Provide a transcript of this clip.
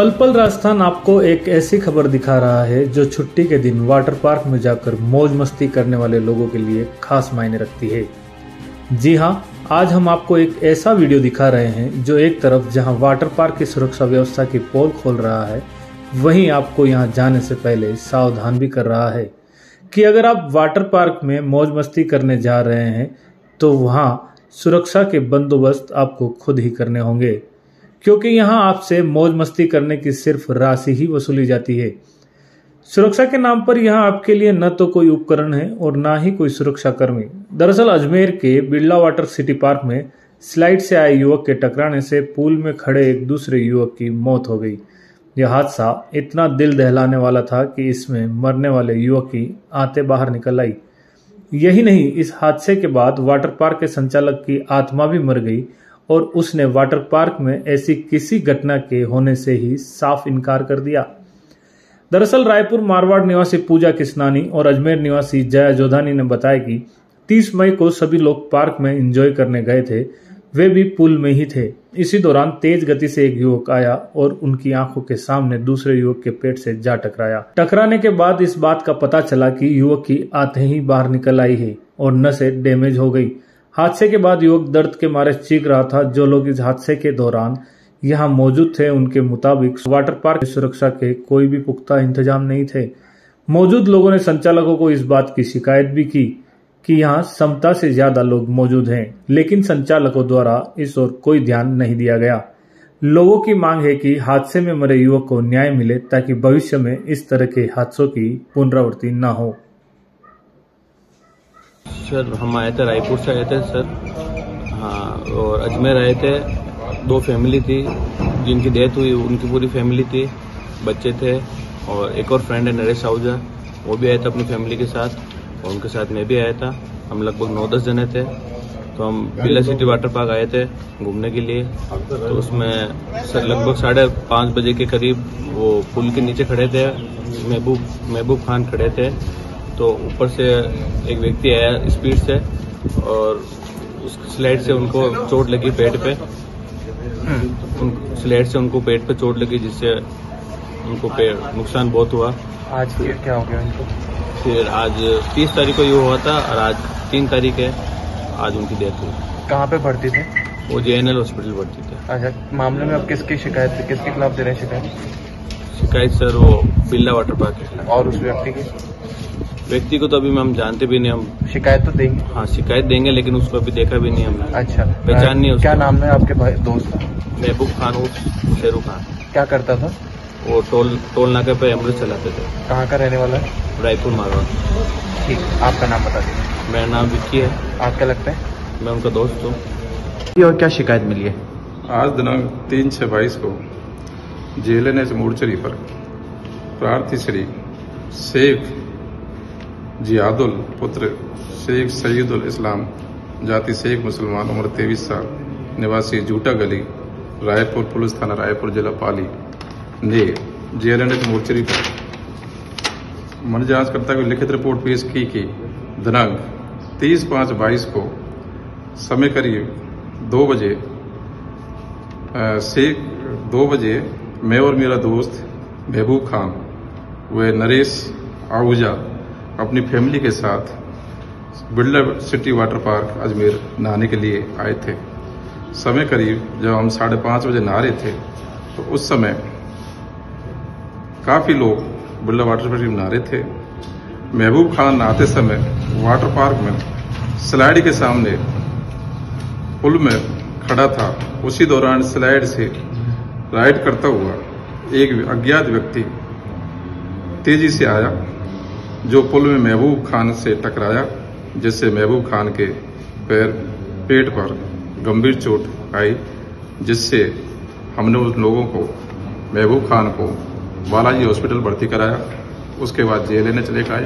पलपल राजस्थान आपको एक ऐसी खबर दिखा रहा है जो छुट्टी के दिन वाटर पार्क में जाकर मौज मस्ती करने वाले लोगों के लिए खास मायने रखती है। जी हां, आज हम आपको एक ऐसा वीडियो दिखा रहे हैं जो एक तरफ जहां वाटर पार्क की सुरक्षा व्यवस्था की पोल खोल रहा है, वहीं आपको यहां जाने से पहले सावधान भी कर रहा है कि अगर आप वाटर पार्क में मौज मस्ती करने जा रहे हैं तो वहां सुरक्षा के बंदोबस्त आपको खुद ही करने होंगे, क्योंकि यहां आपसे मौज मस्ती करने की सिर्फ राशि ही वसूली जाती है। सुरक्षा के नाम पर यहां आपके लिए न तो कोई उपकरण है और ना ही कोई सुरक्षाकर्मी। दरअसल अजमेर के बिल्ला वाटर सिटी पार्क में स्लाइड से आए युवक के टकराने से पूल में खड़े एक दूसरे युवक की मौत हो गई। यह हादसा इतना दिल दहलाने वाला था कि इसमें मरने वाले युवक की आंतें बाहर निकल आई। यही नहीं, इस हादसे के बाद वाटर पार्क के संचालक की आत्मा भी मर गई और उसने वाटर पार्क में ऐसी किसी घटना के होने से ही साफ इनकार कर दिया। दरअसल रायपुर मारवाड़ निवासी पूजा किशनानी और अजमेर निवासी जया जोधानी ने बताया कि 30 मई को सभी लोग पार्क में एंजॉय करने गए थे, वे भी पुल में ही थे। इसी दौरान तेज गति से एक युवक आया और उनकी आंखों के सामने दूसरे युवक के पेट से जा टकराया। टकराने के बाद इस बात का पता चला कि युवक की आंतें ही बाहर निकल आई है और नसें डैमेज हो गई। हादसे के बाद युवक दर्द के मारे चीख रहा था। जो लोग इस हादसे के दौरान यहाँ मौजूद थे, उनके मुताबिक वाटर पार्क सुरक्षा के कोई भी पुख्ता इंतजाम नहीं थे। मौजूद लोगों ने संचालकों को इस बात की शिकायत भी की कि यहाँ क्षमता से ज्यादा लोग मौजूद हैं, लेकिन संचालकों द्वारा इस ओर कोई ध्यान नहीं दिया गया। लोगों की मांग है कि हादसे में मरे युवक को न्याय मिले ताकि भविष्य में इस तरह के हादसों की पुनरावृत्ति न हो। सर, हम आए थे, रायपुर से आए थे सर, हाँ, और अजमेर आए थे। 2 फैमिली थी जिनकी डेथ हुई, उनकी पूरी फैमिली थी, बच्चे थे, और एक और फ्रेंड है नरेश आहूजा, वो भी आए थे अपनी फैमिली के साथ, और उनके साथ मैं भी आया था। हम लगभग 9-10 जने थे। तो हम बिल्ला सिटी वाटर पार्क आए थे घूमने के लिए। तो उसमें सर लगभग 5:30 बजे के करीब वो पुल के नीचे खड़े थे, महबूब खान खड़े थे। तो ऊपर से एक व्यक्ति आया स्पीड से और उस स्लाइड से उनको चोट लगी पेट पे, जिससे उनको नुकसान बहुत हुआ। आज फिर क्या हो गया इनको? फिर आज 30 तारीख को ये हुआ था और आज 3 तारीख है, आज उनकी डेथ हुई। कहाँ पे भर्ती थे? वो JNL हॉस्पिटल भर्ती थे। अच्छा, मामले में आप किसकी शिकायत थी, किसके खिलाफ दे रहे हैं शिकायत? सर, वो बिल्ला वाटर पार्क। और उस व्यक्ति को तो अभी हम जानते भी नहीं। हम शिकायत तो देंगे, हाँ शिकायत देंगे, लेकिन उसको अभी देखा भी नहीं हमने। अच्छा, पहचान नहीं उसको। क्या नाम है आपके भाई दोस्त? महबूब खान और शेरू खान। क्या करता था वो? टोल नाके पे एम्बुलेंस चलाते थे। कहाँ का रहने वाला है? रायपुर मारवाड़। ठीक, आपका नाम बता दीजिए। मेरा नाम विक्की है। आप क्या लगता है? मैं उनका दोस्त हूँ। और क्या शिकायत मिली है? आज दिनांक 3/6/22 को JNL मोर्चरी पर प्रार्थी श्री सेफ जियादुल पुत्र शेख सईदुल इस्लाम, जाति शेख, मुसलमान, उम्र 23 साल, निवासी जूटा गली, रायपुर, पुलिस थाना रायपुर, जिला पाली ने JNL मोर्चरी पर मन जांच करता हुए लिखित रिपोर्ट पेश की कि दिनांक 30/5/22 को समय करीब 2 बजे से 2 बजे मैं और मेरा दोस्त महबूब खान व नरेश आहूजा अपनी फैमिली के साथ बिल्ला सिटी वाटर पार्क अजमेर नहाने के लिए आए थे। समय करीब जब हम 5:30 बजे नहा रहे थे तो उस समय काफ़ी लोग बिल्ला वाटर पार्क में नहा रहे थे। महबूब खान नहाते समय वाटर पार्क में स्लाइड के सामने पुल में खड़ा था। उसी दौरान स्लाइड से राइड करता हुआ एक अज्ञात व्यक्ति तेजी से आया, जो पुल में महबूब खान से टकराया, जिससे महबूब खान के पेट पर गंभीर चोट आई, जिससे हमने उन लोगों को महबूब खान को बालाजी हॉस्पिटल भर्ती कराया। उसके बाद JNL चले गए।